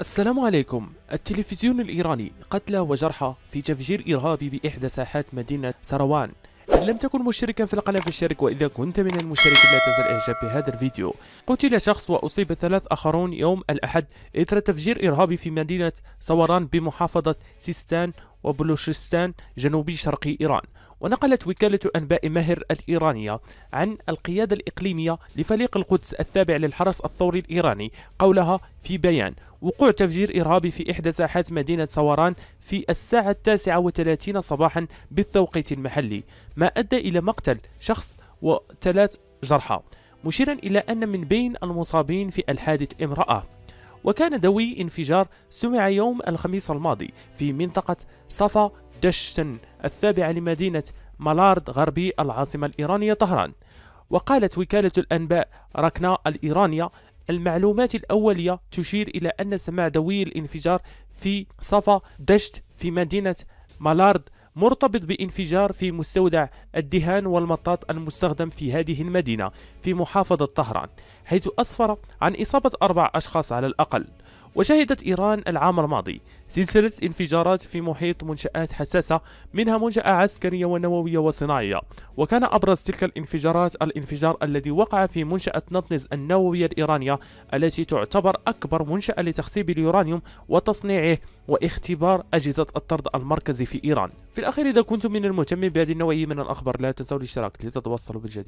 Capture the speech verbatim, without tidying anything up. السلام عليكم. التلفزيون الإيراني قتلى وجرحى في تفجير إرهابي بإحدى ساحات مدينة سراوان. إن لم تكن مشتركا في القناة فاشترك، وإذا كنت من المشتركين لا تنسى الإعجاب بهذا الفيديو. قتل شخص وأصيب ثلاث آخرون يوم الأحد إثر تفجير إرهابي في مدينة صوران بمحافظة سيستان وبلوشستان جنوبي شرقي إيران. ونقلت وكالة أنباء مهر الإيرانية عن القيادة الإقليمية لفريق القدس التابع للحرس الثوري الإيراني قولها في بيان: وقوع تفجير إرهابي في إحدى ساحات مدينة صوران في الساعة التاسعة وثلاثين صباحا بالتوقيت المحلي، ما أدى إلى مقتل شخص وثلاث جرحى، مشيرا إلى أن من بين المصابين في الحادث امرأة. وكان دوي انفجار سمع يوم الخميس الماضي في منطقة صفا دشت التابعة لمدينة مالارد غربي العاصمة الإيرانية طهران. وقالت وكالة الأنباء ركنا الإيرانية: المعلومات الأولية تشير إلى أن سماع دوي الانفجار في صفا دشت في مدينة مالارد مرتبط بانفجار في مستودع الدهان والمطاط المستخدم في هذه المدينة في محافظة طهران، حيث أسفر عن إصابة أربع أشخاص على الأقل. وشهدت إيران العام الماضي سلسلة انفجارات في محيط منشآت حساسة، منها منشأة عسكرية ونووية وصناعية. وكان أبرز تلك الانفجارات الانفجار الذي وقع في منشأة نطنز النووية الإيرانية، التي تعتبر أكبر منشأة لتخصيب اليورانيوم وتصنيعه واختبار أجهزة الطرد المركزي في إيران. في الأخير، إذا كنتم من المهتمين بهذه النوعية من الأخبار لا تنسوا الاشتراك لتتوصلوا بالجديد.